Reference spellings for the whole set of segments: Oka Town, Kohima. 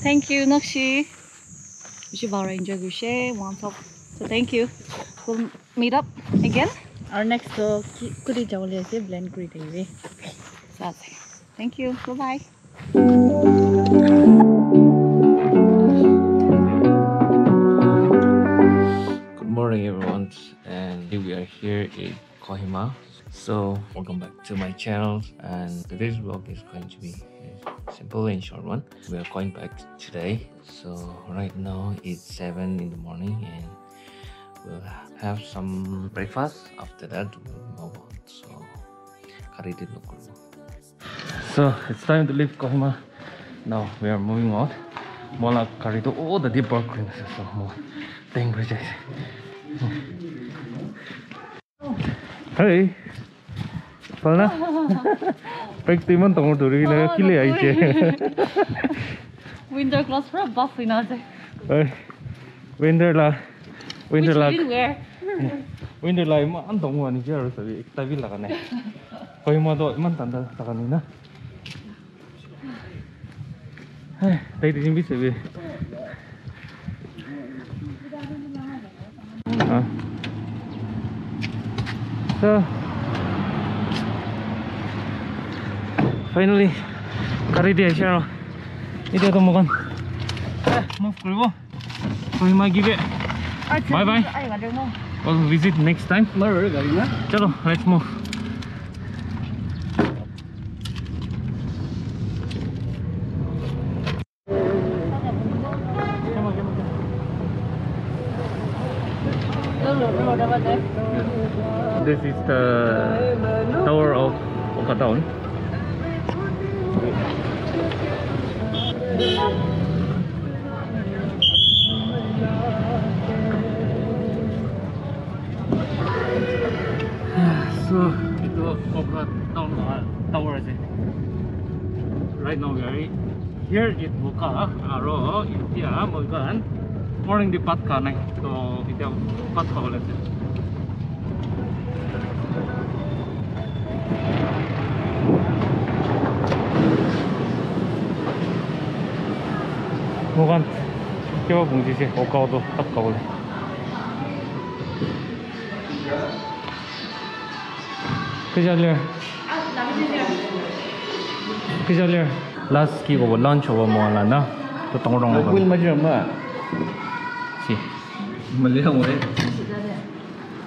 Thank you, Nakshi. So thank you. We'll meet up again. Our next blend greeting. Thank you. Bye bye. Good morning everyone, and we are here in Kohima. So welcome back to my channel, and today's vlog is going to be a simple and short one. We are going back today. So right now it's 7 in the morning and we'll have some breakfast. After that we'll move on. So it's time to leave Kohima. Now we are moving on. Mola Karido, all the deep bark greennesses. Thank you. Hey, Palna. Practically, tomorrow to read. Winter clothes for a buff in us. Winter la, winter la. Winter la, man, don't want to wear. So we excited la kane. Koi ma do man tanda takani na. Hey, they didn't be severe. So finally, kari dia channel. Ito tumukan. Move kribo. Kohima give it. Bye bye. We'll visit next time. Chalo, let's move. This is the tower of Oka Town. So it's Oka Town tower. Right now we are here at Oka Aro India Mogan. Morning the patka na to ito patka ulit. Mugan, kaya bungsi si Oka do patka ulit. Kaya liya. Last kiko ba lunch ba mo ala na? Tutong rong ba? Nagwin majum ba?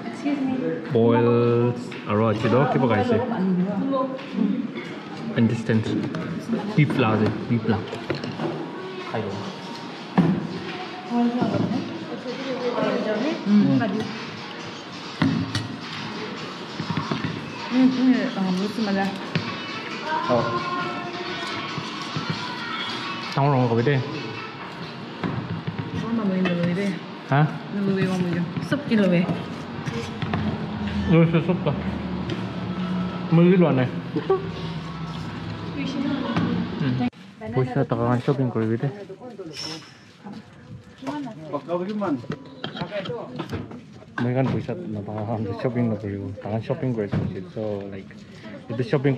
Excuse me. Boiled arroz, and distance. Beef flour, beef flour. Huh? Soup kilo way. There's a soup. Shopping. So like the shopping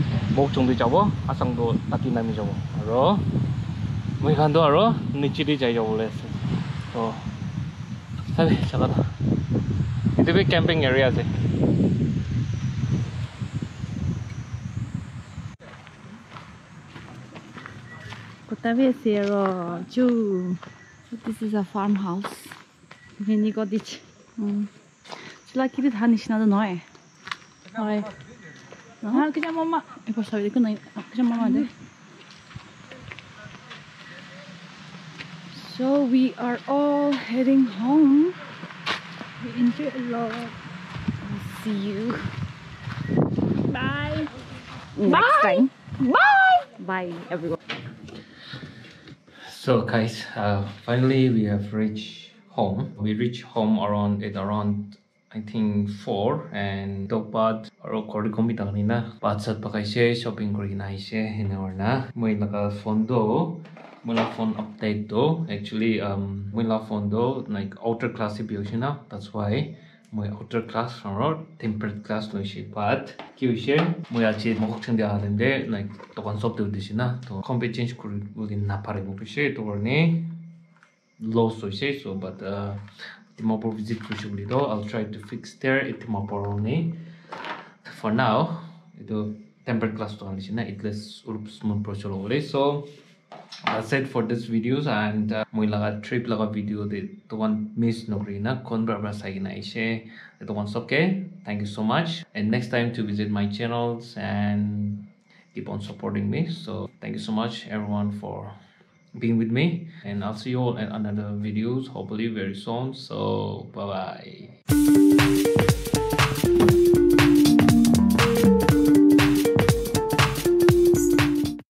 mukok chungdi chavo, asang do tati nami chavo, aro. We can do a row, Nichiri Jayo lesson. Oh, Savi Salada. It's a big camping area. This is a farmhouse. So we are all heading home. We enjoyed a lot. I'll see you. Bye. Next time. Bye. Bye, everyone. So guys, finally we have reached home. We reached home around I think 4 and Topat or Korikomitang Nina. Patsat Pakaise shopping organize in our na. May naka fondo. Mula phone update though. Actually, mula phone though like outer class na. That's why my outer class from tempered class no she but Kyushin my achieve motion the island day like the concept of this na to compete change could within Naparibu to say to Rene low so say so but the mobile visit crucially though I'll try to fix there it mobile for now the tempered class to Alishina it less smooth process already so. That's it for this videos and my laga trip laga video the one miss no grina kon brabra saina ise the one's okay. Thank you so much and next time to visit my channels and keep on supporting me. So thank you so much everyone for being with me and I'll see you all in another videos hopefully very soon. So bye bye.